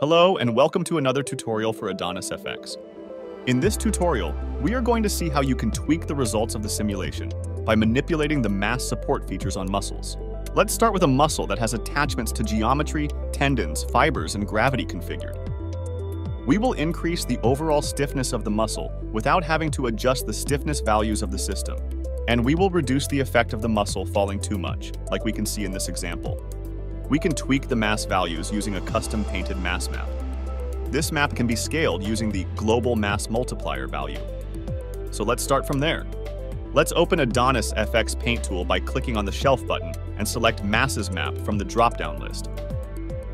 Hello and welcome to another tutorial for AdonisFX. In this tutorial, we are going to see how you can tweak the results of the simulation by manipulating the mass support features on muscles. Let's start with a muscle that has attachments to geometry, tendons, fibers, and gravity configured. We will increase the overall stiffness of the muscle without having to adjust the stiffness values of the system, and we will reduce the effect of the muscle falling too much, like we can see in this example. We can tweak the mass values using a custom painted mass map. This map can be scaled using the global mass multiplier value. So let's start from there. Let's open AdonisFX Paint Tool by clicking on the shelf button and select Masses Map from the drop-down list.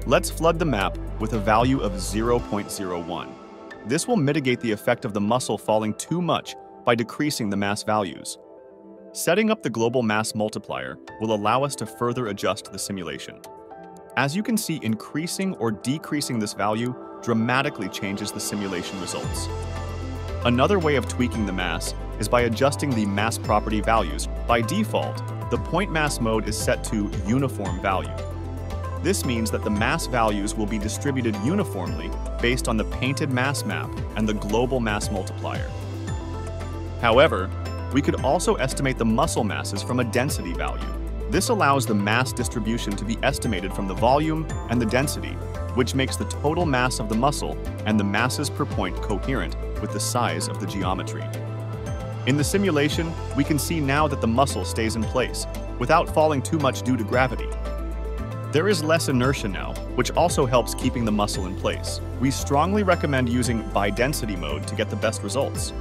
Let's flood the map with a value of 0.01. This will mitigate the effect of the muscle falling too much by decreasing the mass values. Setting up the global mass multiplier will allow us to further adjust the simulation. As you can see, increasing or decreasing this value dramatically changes the simulation results. Another way of tweaking the mass is by adjusting the mass property values. By default, the point mass mode is set to uniform value. This means that the mass values will be distributed uniformly based on the painted mass map and the global mass multiplier. However, we could also estimate the muscle masses from a density value. This allows the mass distribution to be estimated from the volume and the density, which makes the total mass of the muscle and the masses per point coherent with the size of the geometry. In the simulation, we can see now that the muscle stays in place without falling too much due to gravity. There is less inertia now, which also helps keeping the muscle in place. We strongly recommend using by density mode to get the best results.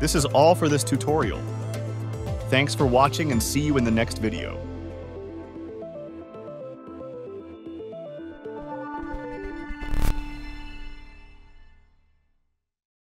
This is all for this tutorial. Thanks for watching and see you in the next video.